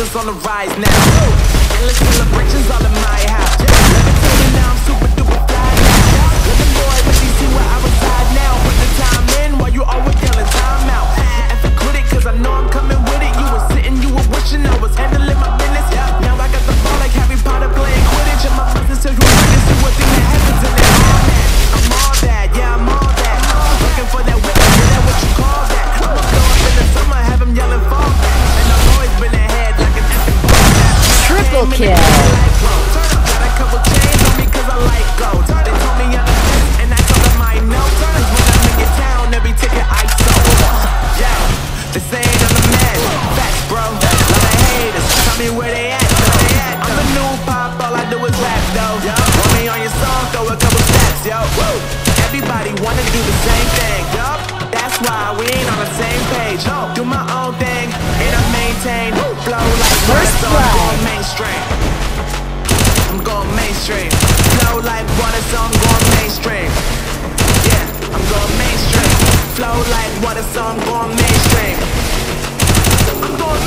others on the rise now. Endless celebrations all in my house. Levitating now, I'm super duper fly now. Living boy, but you see where I reside now. Put the time in while you always yelling time out. And for critic, cause I know I'm coming with it. You were sitting, you were wishing I was handling my business. Now I got the ball like Harry Potter playing Quidditch. And my cousin says you were witnessing what thing that happens in it. I'm all that, yeah, I'm all that. Looking for that witness, is that what you call that? I'ma blow up in the summer, have him yelling fall back. And I've always been ahead like an epic ball back. Triple kill. Got a couple chains on me cause I like gold. They told me I'm the best and I told them I know. Cause when I'm in your town, they be taking ice over. Yeah, they saying I'm the man. Facts, bro, lot of haters. Tell me where they at, I'm the new pop, all I do is rap though. Want me on your song, throw a couple steps, yo. Everybody wanna do the same thing, yup. That's why we ain't on the same page. Do my own thing, and I maintain. Flow like water, so I'm going mainstream. I'm going mainstream. Flow like water, so I'm going mainstream. Yeah, I'm going mainstream. Flow like water, so I'm going mainstream. I'm going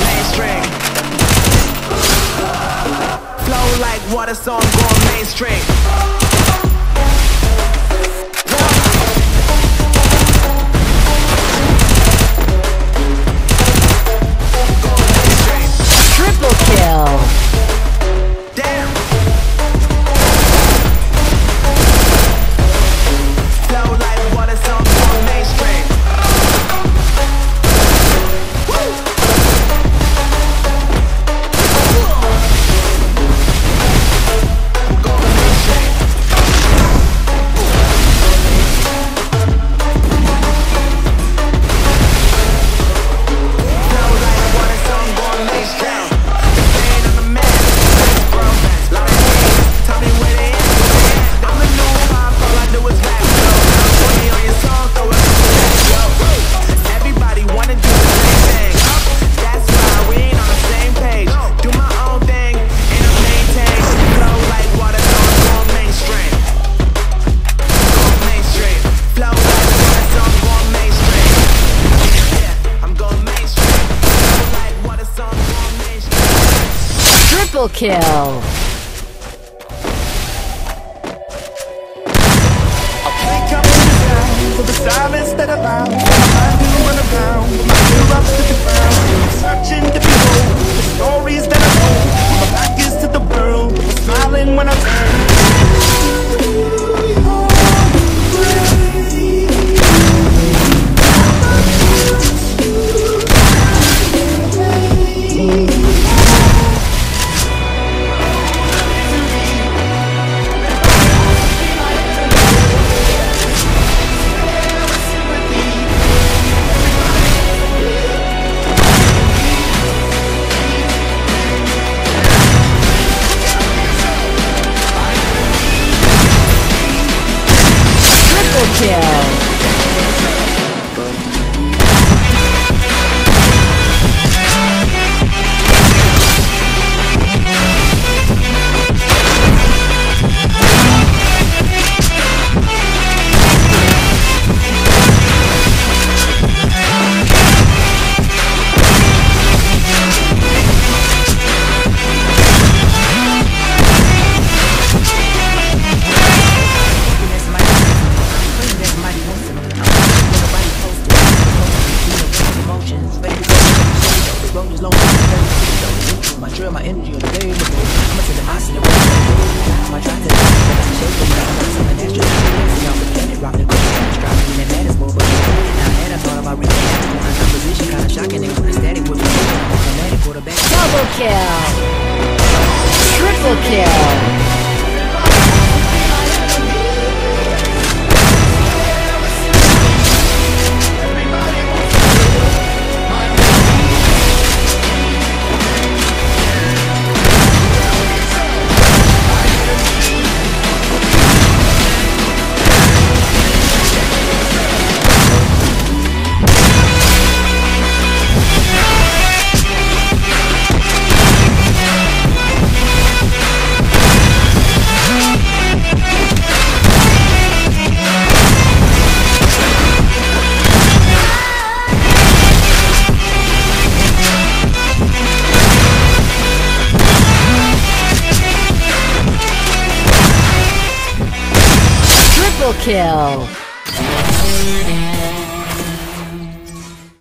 mainstream. Mainstream. Flow like water, so I'm going mainstream. Triple kill. I think I'm in the ground for the silence that allows my mind to run around, my erupt to the ground. I'm searching to behold the stories that I hold. My back is to the world, I'm smiling when I turn. Triple kill.